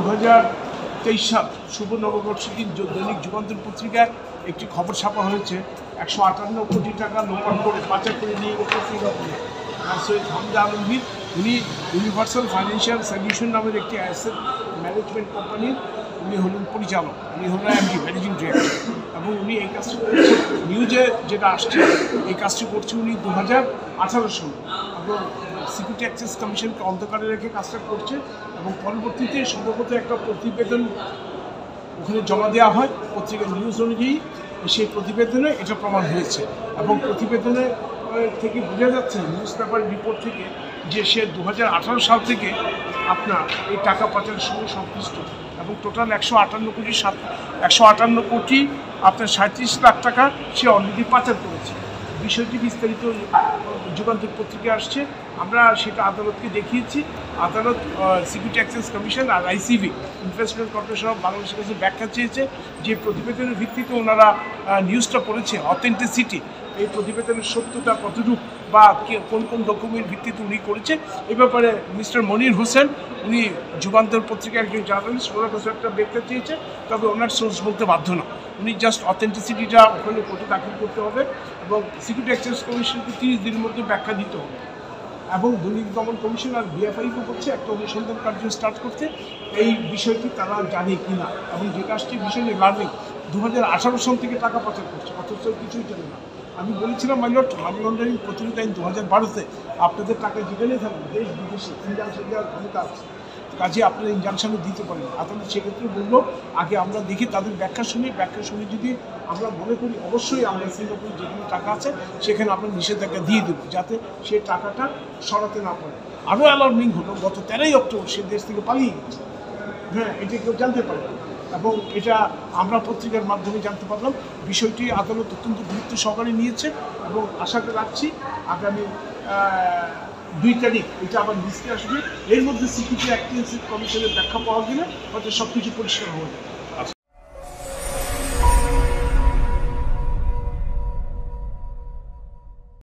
2023 সাল শুভ নববর্ষের দিন দৈনিক যুগান্তর পত্রিকায় একটি খবর ছাপা হয়েছে 158 কোটি টাকা লোপাট করে পাচার করে নিয়ে গেছে সিঙ্গাপুরে। আর সৈয়দ হামজা আলমগীর উনি ইউনিভার্সাল ফাইন্যান্সিয়াল সলিউশন নামের একটি অ্যাসেট ম্যানেজমেন্ট কোম্পানির উনি হলেন পরিচালক, উনি হলেন এমডি, ম্যানেজিং ডিরেক্টর, এবং উনি এই কাজটি নিউজে যেটা আসছে এই কাজটি করছে উনি 2018 সালে, এবং সিকিউরিটি অ্যাক্সেস কমিশনকে অন্ধকারে রেখে কাজটা করছে। এবং পরবর্তীতে সম্ভবত একটা প্রতিবেদন ওখানে জমা দেওয়া হয়, পত্রিকার নিউজ অনুযায়ী সেই প্রতিবেদনে এটা প্রমাণ হয়েছে। এবং প্রতিবেদনে থেকে বোঝা যাচ্ছে, নিউজ পেপার রিপোর্ট থেকে, যে সে 2018 সাল থেকে আপনার এই টাকা পাচারের সঙ্গে সংশ্লিষ্ট। এবং টোটাল 158 কোটি আপনার 37 লাখ টাকা সে অলরেডি পাচার করেছে। বিষয়টি বিস্তারিত যুগান্তর পত্রিকায় আসছে, আমরা সেটা আদালতকে দেখিয়েছি। আদালত সিকিউরিটি অ্যাক্সেস কমিশন আর আইসিবি, ইনভেস্টমেন্ট কর্পোরেশন অফ বাংলাদেশের কাছে ব্যাখ্যা চেয়েছে যে প্রতিবেদনের ভিত্তিতে ওনারা নিউজটা পড়েছে, অথেন্টিসিটি, এই প্রতিবেদনের সত্যতা কতটুকু বা কোন কোন ডকুমেন্ট ভিত্তিতে উনি করেছে এ ব্যাপারে মিস্টার মনির হোসেন, উনি যুগান্তর পত্রিকার একজন জার্নালিস্ট, ওনার কাছে একটা ব্যাখ্যা চেয়েছে, তবে ওনার সোর্স বলতে বাধ্য না, উনি জাস্ট অথেন্টিসিটিটা ওখানে কোর্টে দাখিল করতে হবে এবং সিকিউরিটি এক্সচেঞ্জ কমিশনকে 30 দিনের মধ্যে ব্যাখ্যা দিতে হবে। এবং দুর্নীতি দমন কমিশন আর বিএফআইকে করছে একটা অনুসন্ধান কার্য স্টার্ট করতে, এই বিষয়টি তারা জানে কি না। এবং যে কাজটি ভীষণই লার্নিং, 2018 সাল থেকে টাকা পাচার করছে অথচ কিছুই জানে না। আমি বলেছিলাম মাইলট মানি লন্ডারিং প্রতিরোধ আইন 2012-তে আপনাদের টাকা যেখানেই থাকবে, দেশ বিদেশে ইনজাংশন দেওয়ার ক্ষমতা আছে, কাজে আপনারা ইনজাংশনও দিতে পারেন। আদালত সেক্ষেত্রে বললো আগে আমরা দেখি তাদের ব্যাখ্যা শুনে যদি আমরা মনে করি অবশ্যই আমরা সিঙ্গাপুরে যেখানে টাকা আছে সেখানে আমরা নিষেধাজ্ঞা দিয়ে দেবো যাতে সেই টাকাটা সরাতে না পারে। আরও অ্যালার্মিং হলো গত 13 অক্টোবর সে দেশ থেকে পালিয়ে গেছে। হ্যাঁ, এটা কেউ জানতে পারে, এবং এটা আমরা পত্রিকার মাধ্যমে জানতে পারলাম। বিষয়টি আদালত অত্যন্ত গুরুত্ব সহকারে নিয়েছে এবং আশা রাখছি আগামী 2 তারিখ এটা আবার লিস্টে আসবে। এর মধ্যে সিকিউরিটি অ্যাক্টিভ কমিশনের ব্যাখ্যা পাওয়া গেলে হয়তো সব কিছু পরিষ্কার হয়ে যাবে।